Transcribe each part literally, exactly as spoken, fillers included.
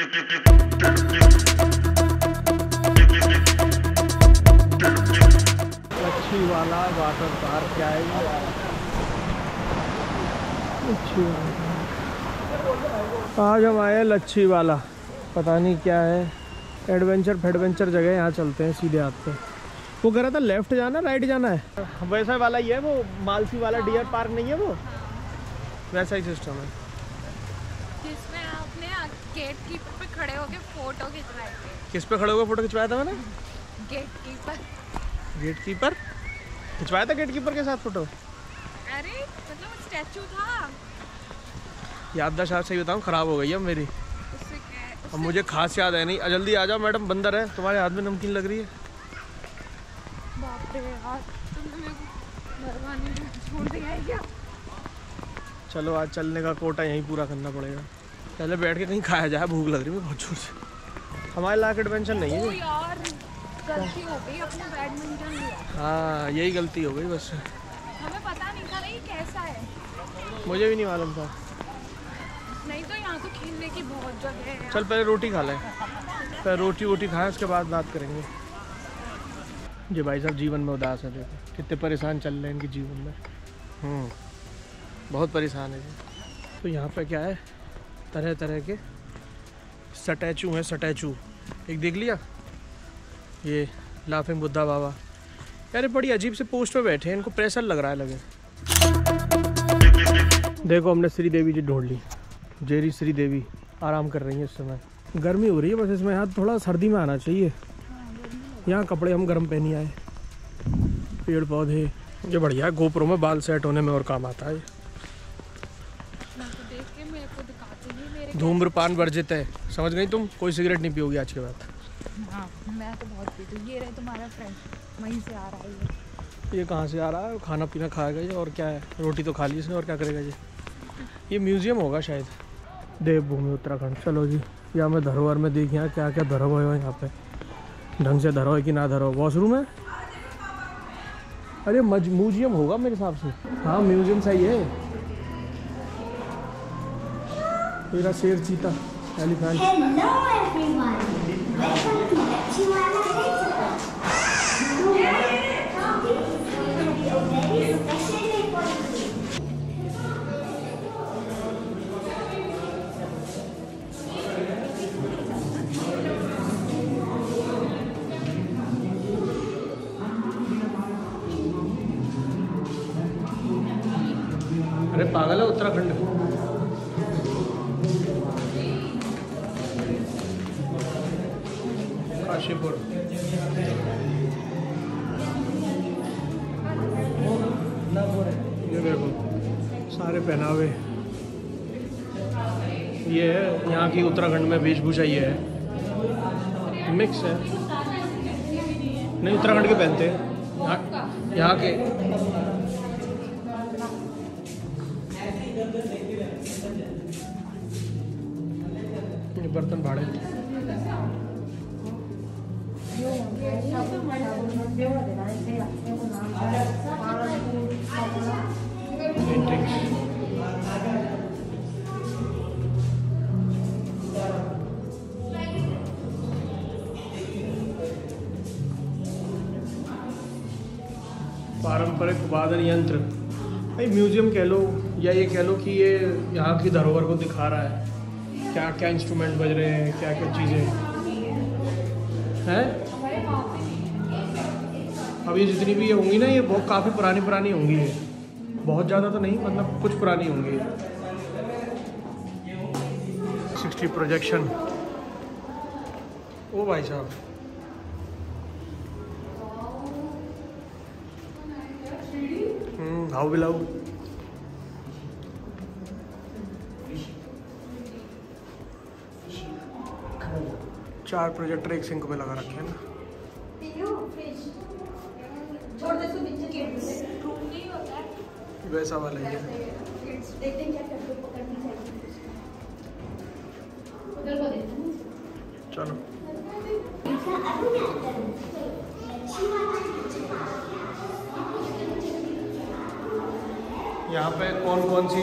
Lachhiwala water park क्या है? आज हम आए लच्छीवाला, पता नहीं क्या है, एडवेंचर फेडवेंचर जगह। यहाँ चलते हैं सीधे हाथ पे। वो कह रहा था लेफ्ट जाना राइट जाना है, वैसा वाला ही है वो, मालसी वाला डियर पार्क नहीं है वो, वैसा ही सिस्टम है जिसमें आपने गेट कीपर पे खड़े होके फोटो खिंचवाए थे। किस पे खड़े होकर फोटो खिंचवाया था मैंने? Gate keeper. गेट कीपर खिंचवाया था? गेट कीपर के साथ फोटो? अरे मतलब स्टैचू था। याददाश्त आप सही बताऊँ खराब हो गई है मेरी, अब मुझे खास याद है नहीं। जल्दी आ जाओ मैडम, बंदर है तुम्हारे हाथ में, नमकीन लग रही है। बाप रे यार, तुमने मेरे को भरवाने में छोड़ दिया है क्या? चलो आज चलने का कोटा यहीं पूरा करना पड़ेगा। पहले बैठ के कहीं खाया जाए, भूख लग रही है बहुत जोर से। हमारे लायक एडवेंचर नहीं है यार, गलती हो गई अपने बैडमिंटन में। हाँ यही गलती हो गई बस, हमें पता नहीं था ये कैसा है। मुझे भी नहीं मालूम था, नहीं तो यहाँ तो खेलने की बहुत जगह है। चल पहले रोटी खा लें, पहले रोटी वोटी खाएं, उसके बाद बात करेंगे। जी भाई साहब जीवन में उदास है, देखो कितने परेशान चल रहे हैं इनके जीवन में। हम्म बहुत परेशान है। तो यहाँ पे क्या है, तरह तरह के स्टैचू हैं। स्टैचू एक देख लिया, ये लाफिंग बुद्धा बाबा। यार बड़ी अजीब से पोस्ट पे बैठे हैं, इनको प्रेशर लग रहा है लगे। देखो हमने श्रीदेवी जी ढूंढ ली, जेरी श्रीदेवी आराम कर रही है। इस समय गर्मी हो रही है बस, इसमें यहाँ थोड़ा सर्दी में आना चाहिए। यहाँ कपड़े हम गर्म पहनी आए। पेड़ पौधे ये बढ़िया है, गोप्रो में बाल सेट होने में और काम आता है। धूम्रपान वर्जित है, समझ गई तुम? कोई सिगरेट नहीं पियोगी आज के बाद। मैं तो बहुत पीती हूँ। ये रहे तुम्हारा फ्रेंड, वहीं से आ रहा है। ये कहाँ से आ रहा है? खाना पीना खाएगा ये, और क्या है, रोटी तो खा ली इसने और क्या करेगा ये। ये म्यूजियम होगा शायद, देवभूमि उत्तराखंड। चलो जी, या मैं धरोहर में देखी यहाँ क्या क्या धरोहर है। यहाँ पे ढंग से धरोहर कि ना धरोहर, वॉशरूम है। अरे म्यूजियम होगा मेरे हिसाब से। हाँ म्यूजियम सही है। मेरा शेर, चीता, एलिफेंट। अरे पागल है उत्तराखंड। काशीपुर ये देखो सारे पहनावे। ये है यहाँ की उत्तराखंड में वेशभूषा, ये है मिक्स है। नहीं उत्तराखंड के पहनते हैं, यहाँ के बर्तन भाड़े। पारंपरिक वादन यंत्र, भाई म्यूजियम कह लो या ये कह लो कि ये यहाँ की धरोहर को दिखा रहा है। क्या क्या इंस्ट्रूमेंट बज रहे हैं, क्या क्या चीज़ें हैं। अब ये जितनी भी ये होंगी ना, ये बहुत काफ़ी पुरानी पुरानी होंगी। ये बहुत ज़्यादा तो नहीं, मतलब कुछ पुरानी होंगी। साठ प्रोजेक्शन, ओ भाई साहब हाउ विल हाउ। चार प्रोजेक्टर एक सिंक पे लगा रखे हैं ना। वैसा वाला है। चलो यहाँ पे कौन कौन सी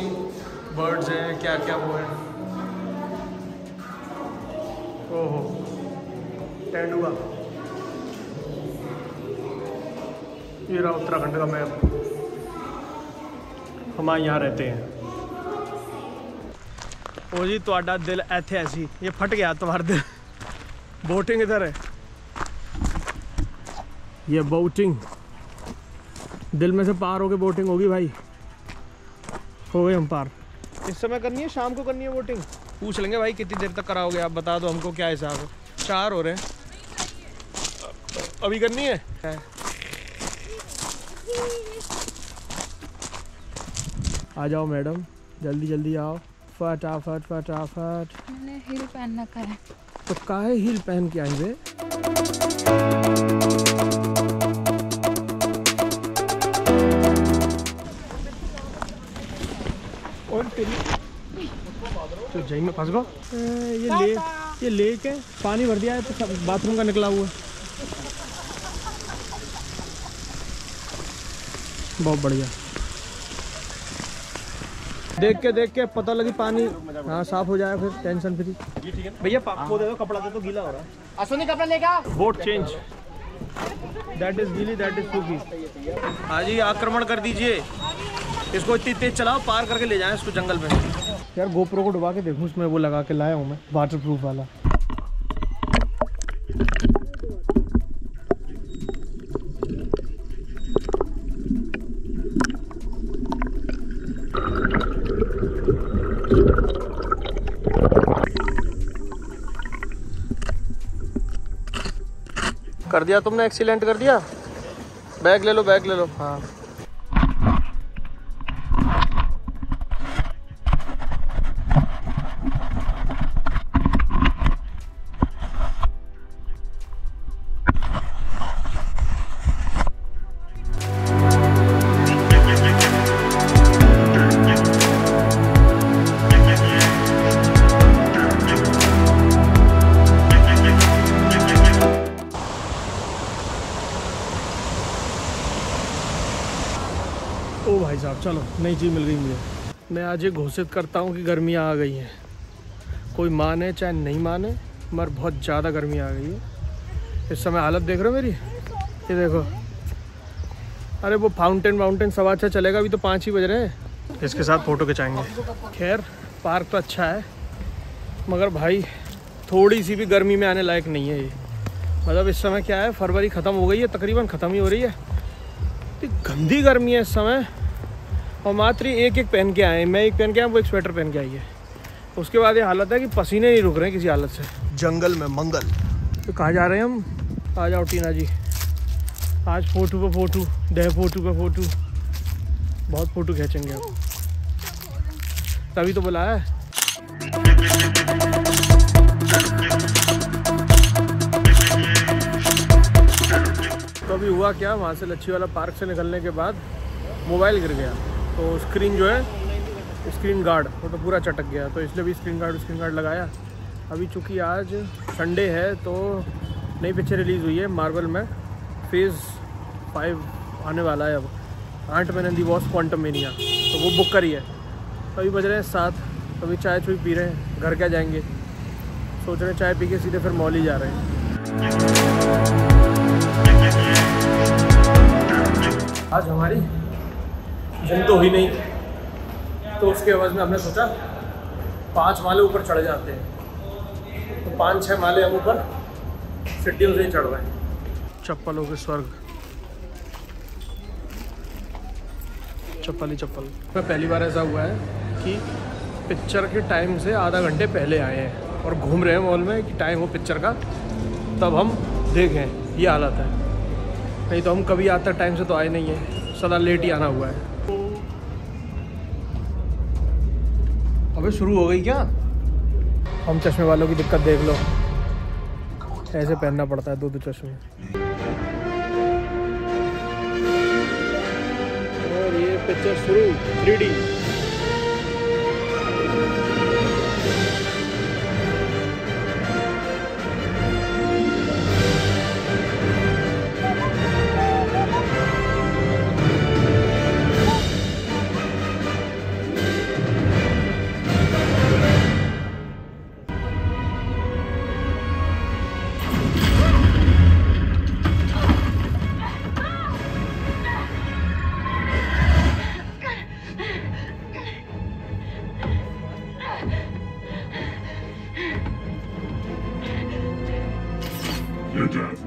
बर्ड्स हैं, क्या क्या वो है। ओहो टेंडुआ, ये रहा उत्तराखंड का मैप। हम यहाँ रहते हैं। ओ जी तुहाडा दिल ऐथे ऐसी ये फट गया तुम्हारा दिल। बोटिंग इधर है, ये बोटिंग दिल में से पार होके बोटिंग होगी भाई। हो गए हम पार। इस समय करनी है, शाम को करनी है बोटिंग। पूछ लेंगे भाई कितनी देर तक कराओगे आप, बता दो हमको क्या हिसाब है। चार हो रहे हैं, अभी करनी है, है। आ जाओ मैडम, जल्दी जल्दी आओ, फटाफट फटाफट। मैंने हील पहनना का है तो काहे हील पहन के आई वे। तो जई में फंस गो। ये ले ये लेक है, पानी भर दिया है तो बाथरूम का निकला हुआ। बहुत बढ़िया, देख के देख के पता लगी पानी। हाँ साफ हो जाएगा फिर, टेंशन फ्री। ये ठीक है भैया, पापा दे दो कपड़ा, दे तो गीला हो रहा है। असोनी कपड़ा लेगा। बोट चेंज, दैट इज गीली, दैट इज सूखी। हाँ जी आक्रमण कर दीजिए इसको, इतनी तेज चलाओ पार करके ले जाए इसको जंगल में। यार गोप्रो को डुबा के देखूँ, उसमें वो लगा के लाया हूँ मैं वाटर प्रूफ वाला। कर दिया तुमने एक्सीलेंट कर दिया। बैग ले लो, बैग ले लो। हाँ ओ भाई साहब, चलो नई चीज़ मिल गई मुझे। मैं आज ये घोषित करता हूँ कि गर्मियाँ आ गई हैं, कोई माने चाहे नहीं माने, मगर बहुत ज़्यादा गर्मी आ गई है। इस समय हालत देख रहे हो मेरी, ये देखो। अरे वो फाउंटेन वाउंटेन सब अच्छा चलेगा, अभी तो पाँच ही बज रहे हैं। इसके साथ फ़ोटो खिंचाएंगे। खैर पार्क तो अच्छा है, मगर भाई थोड़ी सी भी गर्मी में आने लायक नहीं है ये। मतलब इस समय क्या है, फरवरी ख़त्म हो गई है, तकरीबन ख़त्म ही हो रही है। गंदी गर्मी है इस समय। और मात्र एक एक पहन के आए, मैं एक पहन के आया, वो एक स्वेटर पहन के आई है। उसके बाद ये हालत है कि पसीने नहीं रुक रहे किसी हालत से। जंगल में मंगल। तो कहाँ जा रहे हैं हम? आ जाओ टीना जी, आज फोटो पे फोटो, दह फोटो पे फोटो, बहुत फोटो खींचेंगे हम। तभी तो बुलाया है। तो अभी हुआ क्या, वहाँ से लच्छीवाला पार्क से निकलने के बाद मोबाइल गिर गया, तो स्क्रीन जो है स्क्रीन गार्ड वो तो पूरा चटक गया, तो इसलिए भी स्क्रीन गार्ड स्क्रीन गार्ड लगाया। अभी चूँकि आज संडे है तो नई पिक्चर रिलीज़ हुई है मार्वल में, फेज़ फाइव आने वाला है अब। आठ महीने दी बॉस क्वांटम मेनिया, तो वो बुक करी है। अभी बज रहे हैं सात, अभी चाय चुई पी रहे हैं, घर क्या जाएंगे सोच रहे हैं, चाय पी के सीधे फिर मॉल ही जा रहे हैं। आज हमारी जिम तो ही नहीं, तो उसके एवज में हमने सोचा पाँच माले ऊपर चढ़ जाते हैं। तो पाँच छः माले हम ऊपर सीढ़ियों से ही चढ़ रहे हैं। चप्पलों के स्वर्ग, चप्पल ही चप्पल। मैं पहली बार ऐसा हुआ है कि पिक्चर के टाइम से आधा घंटे पहले आए हैं और घूम रहे हैं मॉल में कि टाइम हो पिक्चर का, तब हम देखें। ये हालत है, नहीं तो हम कभी आज तक टाइम से तो आए नहीं है, सदा लेट ही आना हुआ है। अबे शुरू हो गई क्या? हम चश्मे वालों की दिक्कत देख लो, ऐसे पहनना पड़ता है दो दो चश्मे। और ये पिक्चर शुरू थ्री डी। your death.